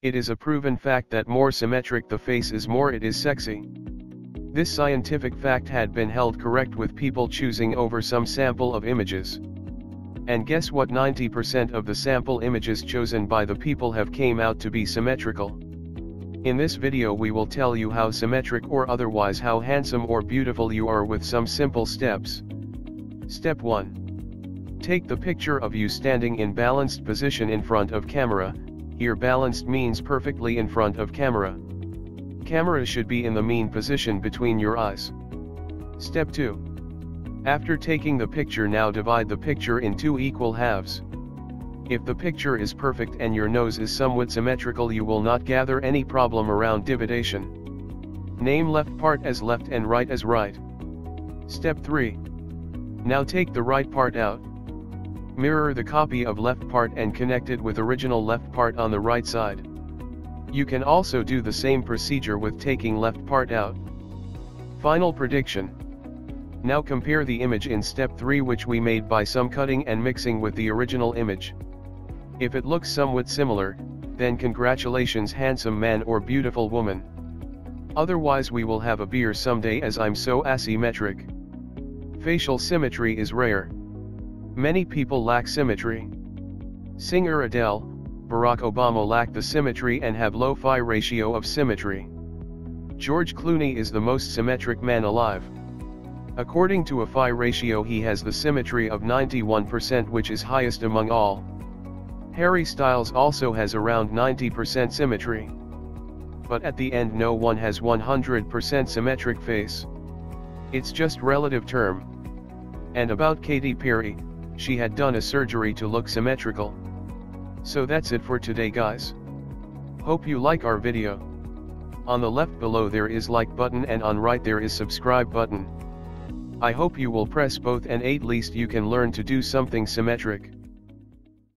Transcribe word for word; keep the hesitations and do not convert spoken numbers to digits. It is a proven fact that more symmetric the face is, more it is sexy. This scientific fact had been held correct with people choosing over some sample of images. And guess what? ninety percent of the sample images chosen by the people have came out to be symmetrical. In this video we will tell you how symmetric or otherwise how handsome or beautiful you are with some simple steps. Step one. Take the picture of you standing in balanced position in front of camera. Here balanced means perfectly in front of camera. Camera should be in the mean position between your eyes. Step two. After taking the picture, now divide the picture in two equal halves. If the picture is perfect and your nose is somewhat symmetrical, you will not gather any problem around dividation. Name left part as left and right as right. Step three. Now take the right part out. Mirror the copy of left part and connect it with original left part on the right side. You can also do the same procedure with taking left part out. Final prediction. Now compare the image in step three which we made by some cutting and mixing with the original image. If it looks somewhat similar, then congratulations, handsome man or beautiful woman. Otherwise we will have a beer someday, as I'm so asymmetric. Facial symmetry is rare. Many people lack symmetry. Singer Adele, Barack Obama lack the symmetry and have low-fi ratio of symmetry. George Clooney is the most symmetric man alive. According to a phi ratio he has the symmetry of ninety-one percent, which is highest among all. Harry Styles also has around ninety percent symmetry. But at the end no one has one hundred percent symmetric face. It's just relative term. And about Katy Perry, she had done a surgery to look symmetrical. So that's it for today guys. Hope you like our video. On the left below there is like button and on right there is subscribe button. I hope you will press both and at least you can learn to do something symmetric.